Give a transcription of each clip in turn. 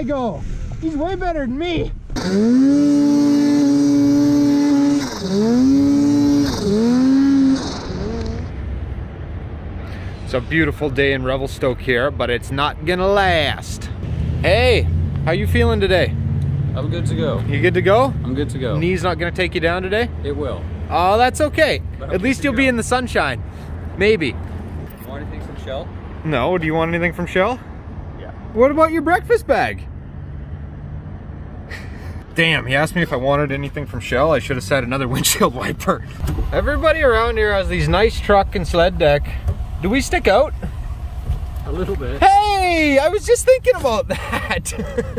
guy go? He's way better than me. It's a beautiful day in Revelstoke here, but it's not gonna last. Hey, how you feeling today? I'm good to go. You good to go? I'm good to go. Knee's not gonna take you down today? It will. Oh, that's okay. At least you'll be in the sunshine. Maybe. You want anything from Shell? No, do you want anything from Shell? Yeah. What about your breakfast bag? Damn, he asked me if I wanted anything from Shell. I should have said another windshield wiper. Everybody around here has these nice truck and sled deck. Do we stick out? A little bit. Hey, I was just thinking about that.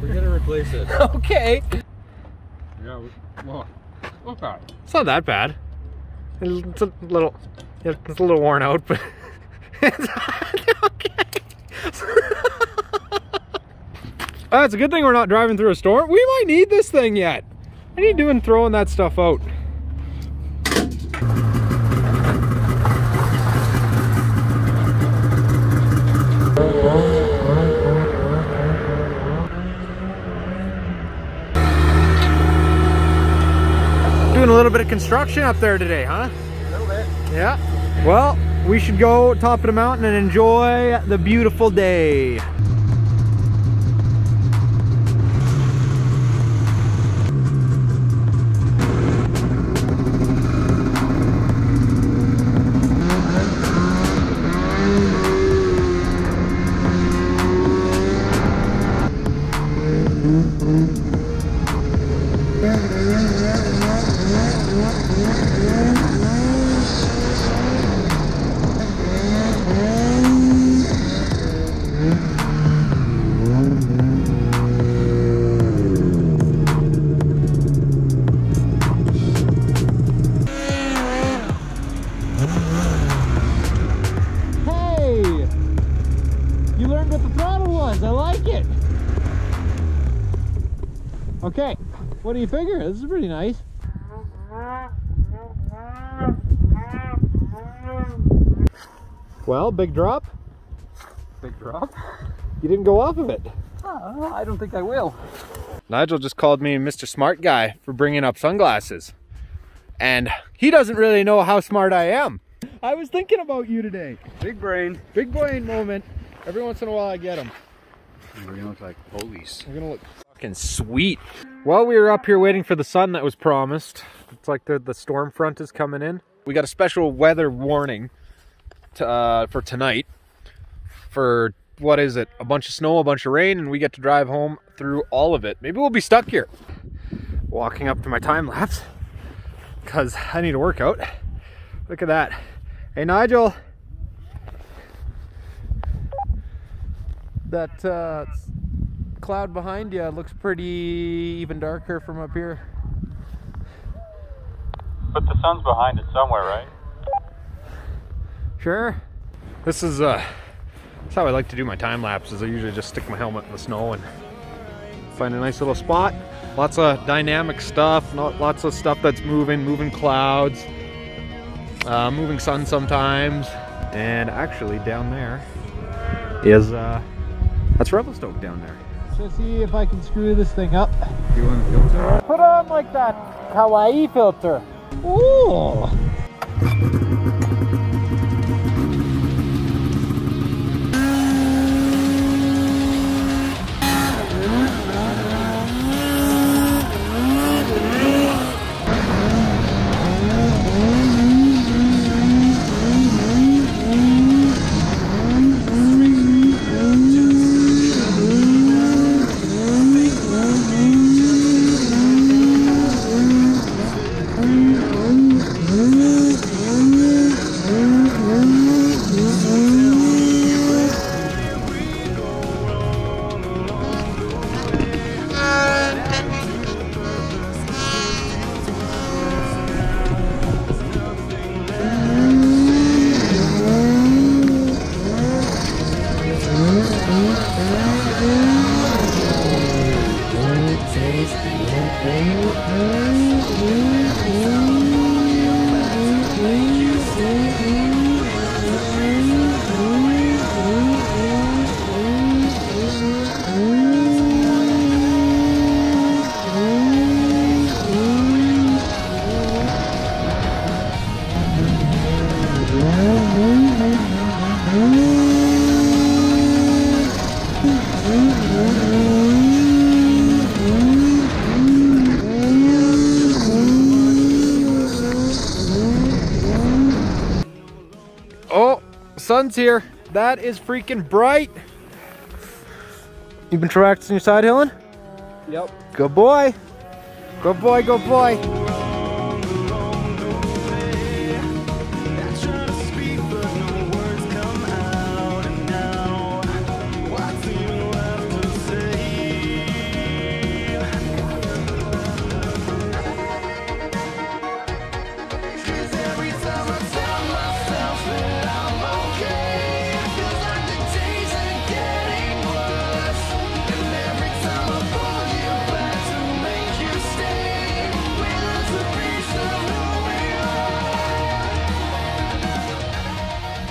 We're gonna replace it. Okay. Yeah, well, okay. It's not that bad. It's a little worn out, but it's okay. It's a good thing we're not driving through a store. We might need this thing yet. What are you doing throwing that stuff out? Doing a little bit of construction up there today, huh? A little bit. Yeah. Well, we should go top of the mountain and enjoy the beautiful day. Okay, what do you figure? This is pretty nice. Well, big drop. Big drop? You didn't go off of it. I don't think I will. Nigel just called me Mr. Smart Guy for bringing up sunglasses. And he doesn't really know how smart I am. I was thinking about you today. Big brain. Big brain moment. Every once in a while I get them. We're gonna look like police. We're gonna look fucking sweet. Well, we were up here waiting for the sun that was promised. It's like the storm front is coming in. We got a special weather warning for tonight. For, what is it? A bunch of snow, a bunch of rain, and we get to drive home through all of it. Maybe we'll be stuck here. Walking up to my time lapse, because I need a workout. Look at that. Hey, Nigel. That cloud behind you looks pretty even darker from up here. But the sun's behind it somewhere, right? Sure. This is that's how I like to do my time lapses. I usually just stick my helmet in the snow and find a nice little spot. Lots of dynamic stuff, lots of stuff that's moving clouds, moving sun sometimes. And actually down there is that's Revelstoke down there. Let's see if I can screw this thing up. Do you want a filter? Put on like that kawaii filter. Ooh! sun's here. That is freaking bright. You've been practicing your side hilling? Yep. Good boy. Good boy, good boy.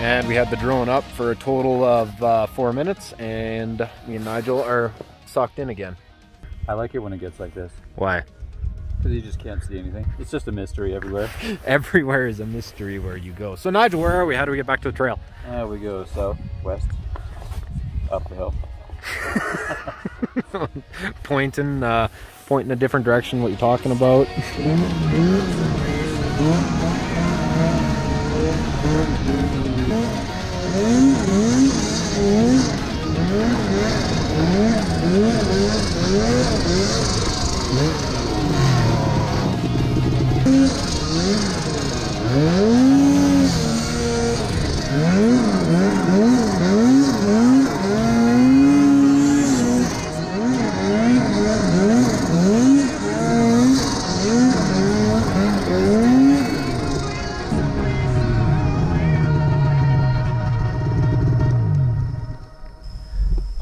And we had the drone up for a total of 4 minutes, and me and Nigel are sucked in again. I like it when it gets like this. Why? Because you just can't see anything. It's just a mystery everywhere. Everywhere is a mystery where you go. So Nigel, where are we? How do we get back to the trail? We go south, west, up the hill. Pointing a different direction, what you're talking about.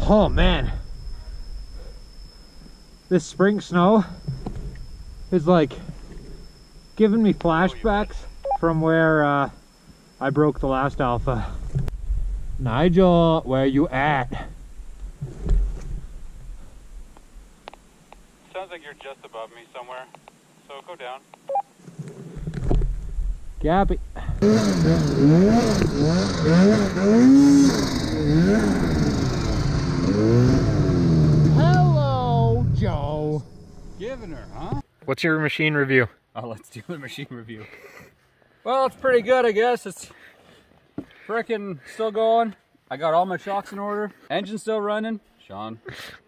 Oh man, this spring snow is like giving me flashbacks from where I broke the last alpha. Nigel, where you at? Sounds like you're just above me somewhere, so go down. Gappy. Hello, Joe. Giving her, huh? What's your machine review? Oh, let's do a machine review. Well, it's pretty good, I guess. It's frickin' still going. I got all my shocks in order. Engine's still running. Sean.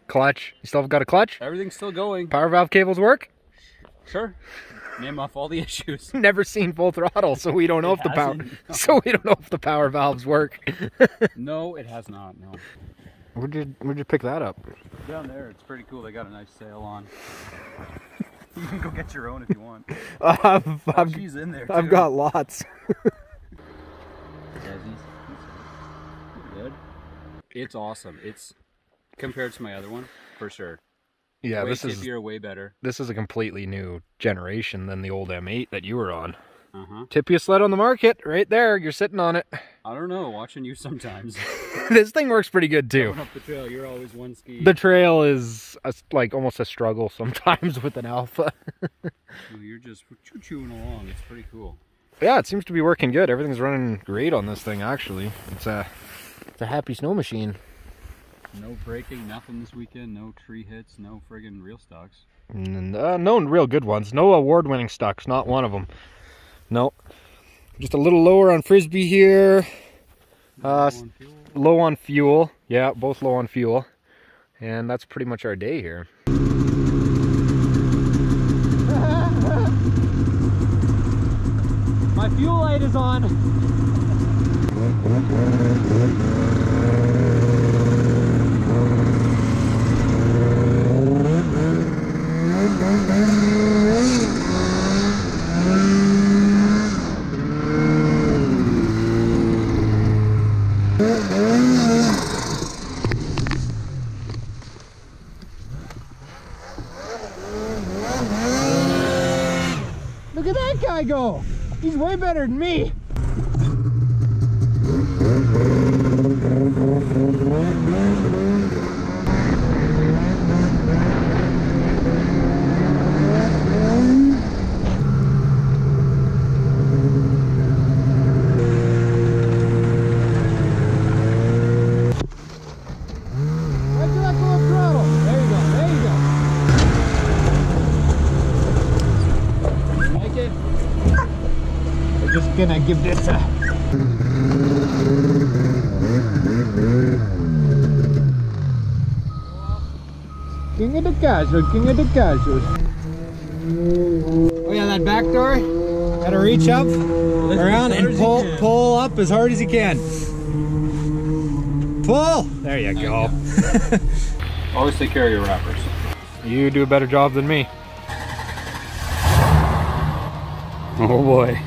Clutch. You still got a clutch? Everything's still going. Power valve cables work? Sure. Name off all the issues. Never seen full throttle, so we don't know if the power. No. So we don't know if the power valves work. No, it has not. No. Where'd you pick that up? Down there. It's pretty cool. They got a nice sail on. You can go get your own if you want. She's in there too. I've got lots. Good. It's awesome. It's compared to my other one, for sure. Yeah, way tippier, way better. This is a completely new generation than the old M8 that you were on. Tippiest sled on the market, right there. You're sitting on it. I don't know. Watching you sometimes. This thing works pretty good too. Going up the trail, you're always one ski. The trail is like almost a struggle sometimes with an alpha. You're just chewing along. It's pretty cool. Yeah, it seems to be working good. Everything's running great on this thing. Actually, it's a happy snow machine. No braking, nothing this weekend. No tree hits, no friggin' real stocks. No real good ones. No award-winning stocks. Not one of them. No, just a little lower on frisbee here. Low on fuel. Yeah, both low on fuel. And that's pretty much our day here. My fuel light is on. Look at that guy go! He's way better than me! Gonna give this a King of the castle, king of the castle. Oh yeah, that back door. Gotta reach up, around, and pull up as hard as you can. Pull! There you go. Always take care of your wrappers. You do a better job than me. Oh boy.